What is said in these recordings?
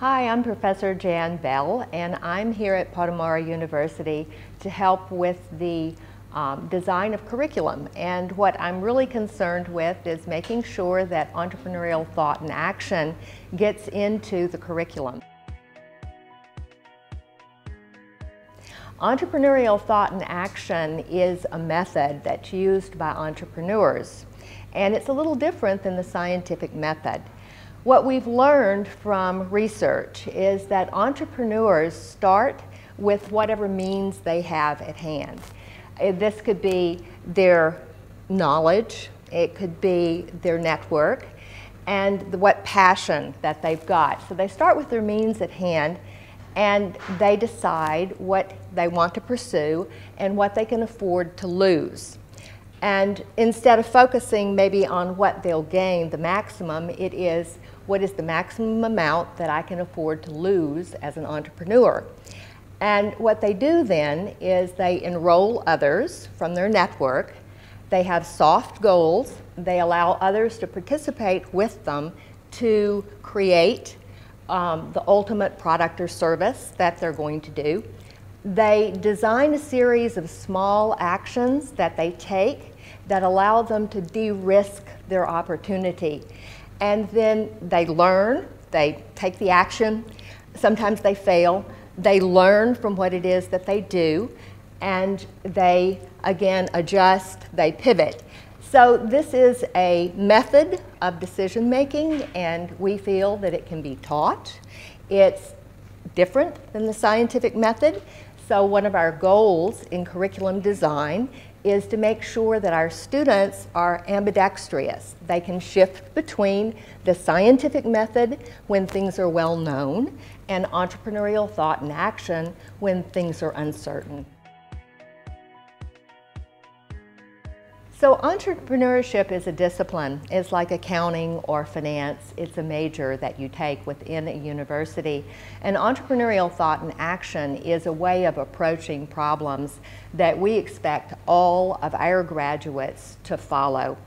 Hi, I'm Professor Janice Bell, and I'm here at Podomoro University to help with the design of curriculum. And what I'm really concerned with is making sure that entrepreneurial thought and action gets into the curriculum. Entrepreneurial thought and action is a method that's used by entrepreneurs, and it's a little different than the scientific method. What we've learned from research is that entrepreneurs start with whatever means they have at hand. This could be their knowledge, it could be their network, and what passion that they've got. So they start with their means at hand, and they decide what they want to pursue and what they can afford to lose. And instead of focusing maybe on what they'll gain, the maximum, it is what is the maximum amount that I can afford to lose as an entrepreneur. And what they do then is they enroll others from their network. They have soft goals. They allow others to participate with them to create the ultimate product or service that they're going to do. They design a series of small actions that they take that allow them to de-risk their opportunity. And then they learn, they take the action, sometimes they fail, they learn from what it is that they do, and they again adjust, they pivot. So this is a method of decision making, and we feel that it can be taught. It's different than the scientific method. So one of our goals in curriculum design is to make sure that our students are ambidextrous. They can shift between the scientific method when things are well known and entrepreneurial thought and action when things are uncertain. So entrepreneurship is a discipline. It's like accounting or finance. It's a major that you take within a university. And entrepreneurial thought and action is a way of approaching problems that we expect all of our graduates to follow.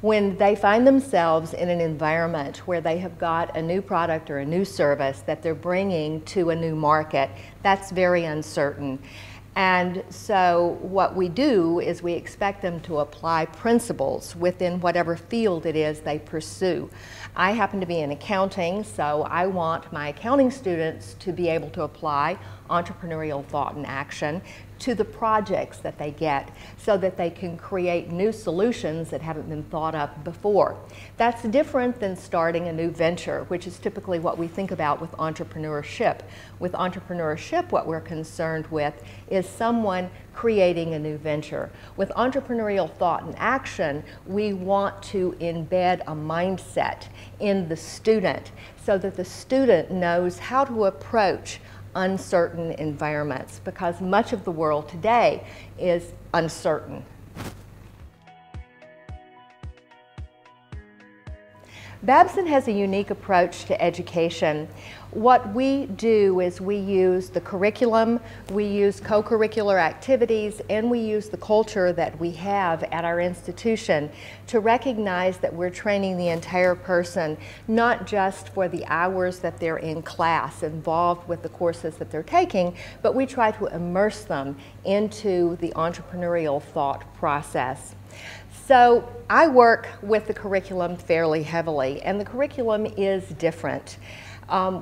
When they find themselves in an environment where they have got a new product or a new service that they're bringing to a new market, that's very uncertain. And so what we do is we expect them to apply principles within whatever field it is they pursue. I happen to be in accounting, so I want my accounting students to be able to apply entrepreneurial thought and action to the projects that they get so that they can create new solutions that haven't been thought of before. That's different than starting a new venture, which is typically what we think about with entrepreneurship. With entrepreneurship, what we're concerned with is someone creating a new venture. With entrepreneurial thought and action, we want to embed a mindset in the student so that the student knows how to approach uncertain environments, because much of the world today is uncertain. Babson has a unique approach to education. What we do is we use the curriculum, we use co-curricular activities, and we use the culture that we have at our institution to recognize that we're training the entire person, not just for the hours that they're in class involved with the courses that they're taking, but we try to immerse them into the entrepreneurial thought process. So I work with the curriculum fairly heavily, and the curriculum is different.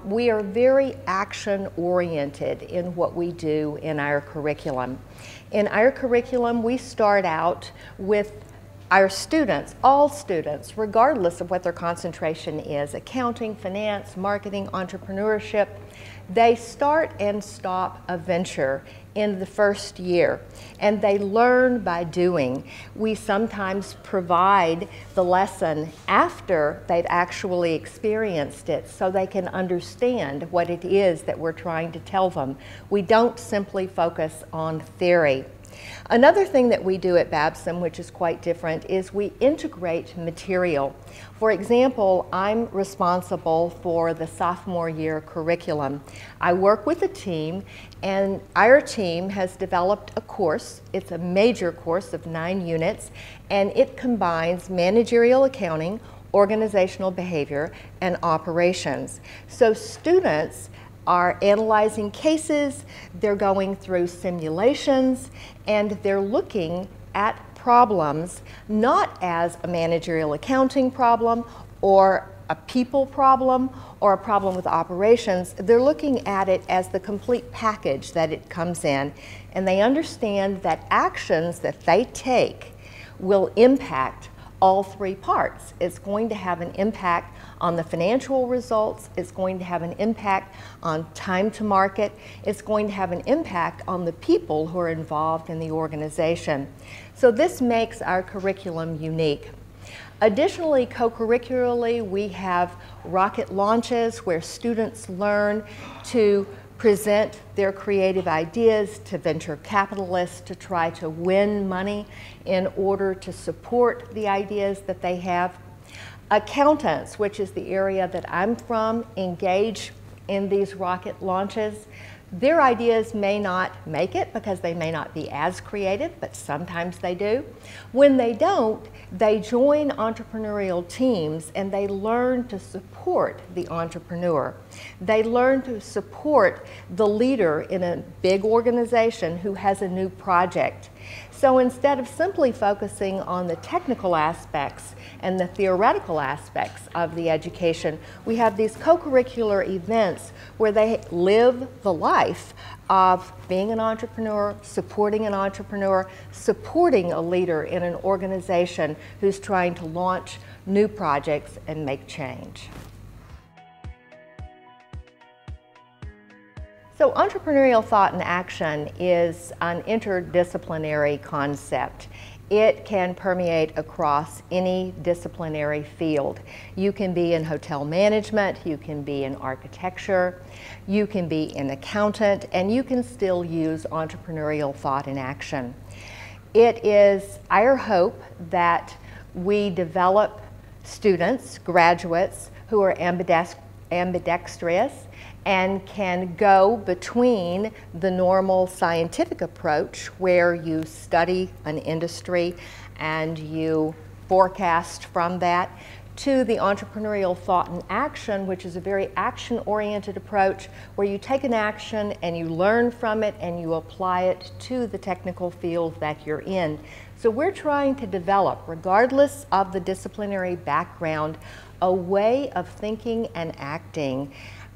We are very action-oriented in what we do in our curriculum. In our curriculum, we start out with our students, all students, regardless of what their concentration is, accounting, finance, marketing, entrepreneurship, they start and stop a venture in the first year, and they learn by doing. We sometimes provide the lesson after they've actually experienced it so they can understand what it is that we're trying to tell them. We don't simply focus on theory. Another thing that we do at Babson, which is quite different, is we integrate material. For example, I'm responsible for the sophomore year curriculum. I work with a team, and our team has developed a course. It's a major course of 9 units, and it combines managerial accounting, organizational behavior, and operations. So students are analyzing cases, they're going through simulations, and they're looking at problems not as a managerial accounting problem or a people problem or a problem with operations. They're looking at it as the complete package that it comes in, and they understand that actions that they take will impact all three parts. It's going to have an impact on the financial results, it's going to have an impact on time to market, it's going to have an impact on the people who are involved in the organization. So this makes our curriculum unique. Additionally, co-curricularly, we have rocket launches where students learn to present their creative ideas to venture capitalists to try to win money in order to support the ideas that they have. Accountants, which is the area that I'm from, engage in these rocket launches. Their ideas may not make it because they may not be as creative, but sometimes they do. When they don't, they join entrepreneurial teams and they learn to support the entrepreneur. They learn to support the leader in a big organization who has a new project. So instead of simply focusing on the technical aspects and the theoretical aspects of the education, we have these co-curricular events where they live the life of being an entrepreneur, supporting a leader in an organization who's trying to launch new projects and make change. So entrepreneurial thought and action is an interdisciplinary concept. It can permeate across any disciplinary field. You can be in hotel management, you can be in architecture, you can be an accountant, and you can still use entrepreneurial thought and action. It is our hope that we develop students, graduates, who are ambidextrous and can go between the normal scientific approach where you study an industry and you forecast from that to the entrepreneurial thought and action, which is a very action-oriented approach where you take an action and you learn from it and you apply it to the technical field that you're in. So we're trying to develop, regardless of the disciplinary background, a way of thinking and acting.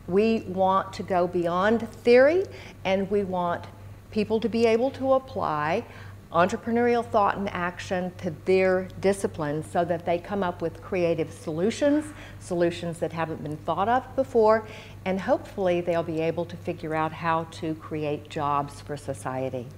We want to go beyond theory, and we want people to be able to apply entrepreneurial thought and action to their discipline so that they come up with creative solutions, solutions that haven't been thought of before, and hopefully they'll be able to figure out how to create jobs for society.